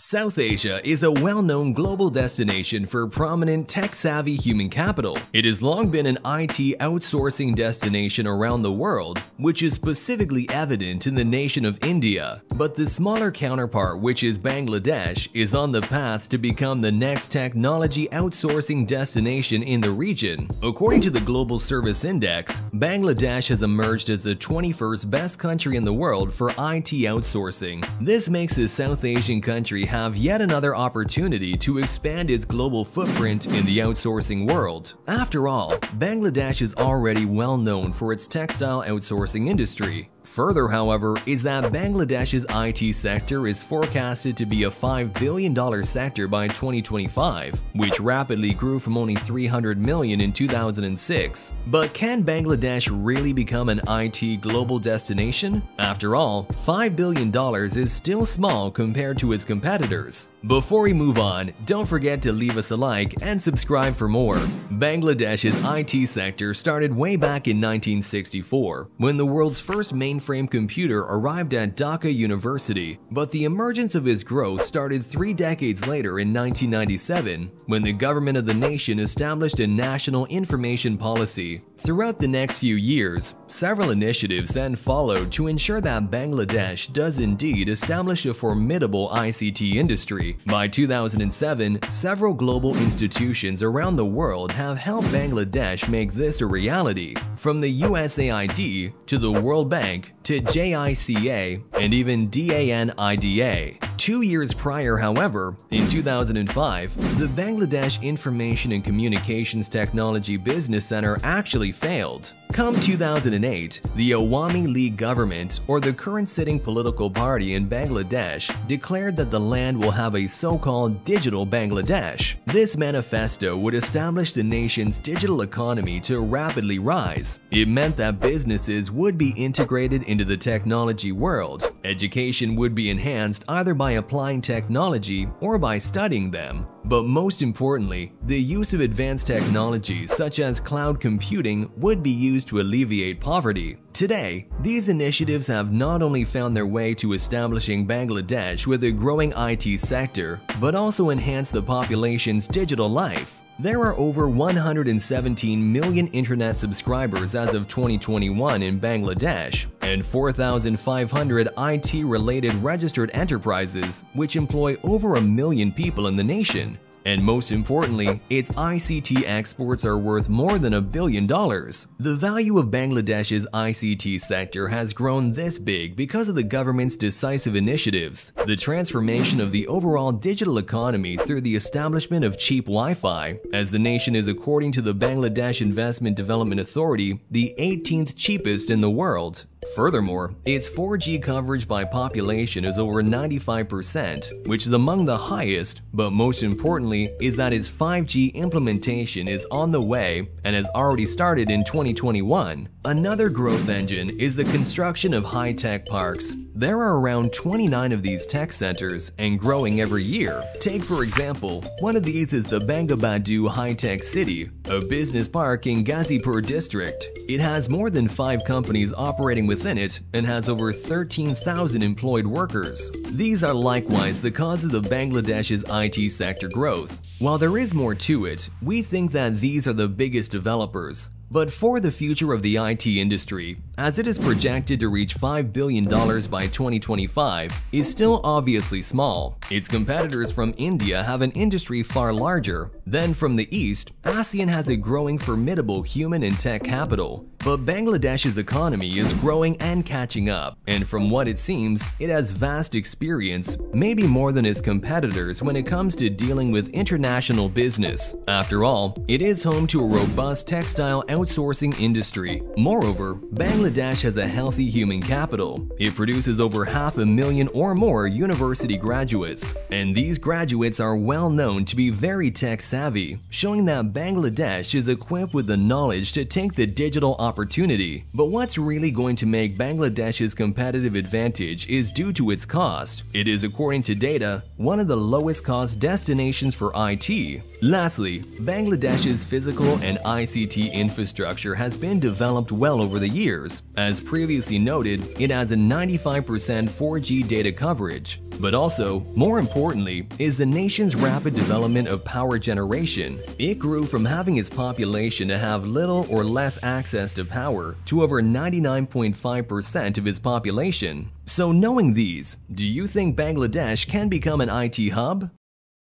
South Asia is a well-known global destination for prominent tech-savvy human capital. It has long been an IT outsourcing destination around the world, which is specifically evident in the nation of India. But the smaller counterpart, which is Bangladesh, is on the path to become the next technology outsourcing destination in the region. According to the Global Service Index, Bangladesh has emerged as the 21st best country in the world for IT outsourcing. This makes the South Asian country have yet another opportunity to expand its global footprint in the outsourcing world. After all, Bangladesh is already well known for its textile outsourcing industry. Further, however, is that Bangladesh's IT sector is forecasted to be a $5 billion sector by 2025, which rapidly grew from only $300 million in 2006. But can Bangladesh really become an IT global destination? After all, $5 billion is still small compared to its competitors. Before we move on, don't forget to leave us a like and subscribe for more. Bangladesh's IT sector started way back in 1964, when the world's first mainframe computer arrived at Dhaka University, but the emergence of its growth started 3 decades later in 1997, when the government of the nation established a national information policy. Throughout the next few years, several initiatives then followed to ensure that Bangladesh does indeed establish a formidable ICT industry. By 2007, several global institutions around the world have helped Bangladesh make this a reality. From the USAID to the World Bank, to JICA, and even DANIDA. 2 years prior, however, in 2005, the Bangladesh Information and Communications Technology Business Center actually failed. Come 2008, the Awami League government, or the current sitting political party in Bangladesh, declared that the land will have a so-called digital Bangladesh. This manifesto would establish the nation's digital economy to rapidly rise. It meant that businesses would be integrated into the technology world. Education would be enhanced either by applying technology or by studying them. But most importantly, the use of advanced technologies such as cloud computing would be used to alleviate poverty. Today, these initiatives have not only found their way to establishing Bangladesh with a growing IT sector, but also enhanced the population's digital life. There are over 117 million internet subscribers as of 2021 in Bangladesh, and 4,500 IT-related registered enterprises, which employ over 1 million people in the nation. And most importantly, its ICT exports are worth more than $1 billion. The value of Bangladesh's ICT sector has grown this big because of the government's decisive initiatives, the transformation of the overall digital economy through the establishment of cheap Wi-Fi, as the nation is, according to the Bangladesh Investment Development Authority, the 18th cheapest in the world. Furthermore, its 4G coverage by population is over 95%, which is among the highest, but most importantly is that its 5G implementation is on the way and has already started in 2021. Another growth engine is the construction of high-tech parks. There are around 29 of these tech centers and growing every year. Take, for example, one of these is the Bangabandhu high-tech city, a business park in Ghazipur district. It has more than 5 companies operating within it and has over 13,000 employed workers. These are likewise the causes of Bangladesh's IT sector growth. While there is more to it, we think that these are the biggest developers. But for the future of the IT industry, as it is projected to reach $5 billion by 2025, is still obviously small. Its competitors from India have an industry far larger. Then from the East, ASEAN has a growing formidable human and tech capital. But Bangladesh's economy is growing and catching up, and from what it seems, it has vast experience, maybe more than its competitors when it comes to dealing with international business. After all, it is home to a robust textile outsourcing industry. Moreover, Bangladesh has a healthy human capital. It produces over 500,000 or more university graduates, and these graduates are well known to be very tech-savvy, showing that Bangladesh is equipped with the knowledge to take the digital opportunity. But what's really going to make Bangladesh's competitive advantage is due to its cost. It is, according to data, one of the lowest cost destinations for IT. Lastly, Bangladesh's physical and ICT infrastructure has been developed well over the years. As previously noted, it has a 95% 4G data coverage. But also, more importantly, is the nation's rapid development of power generation. It grew from having its population to have little or less access to power to over 99.5% of its population. So knowing these, do you think Bangladesh can become an IT hub?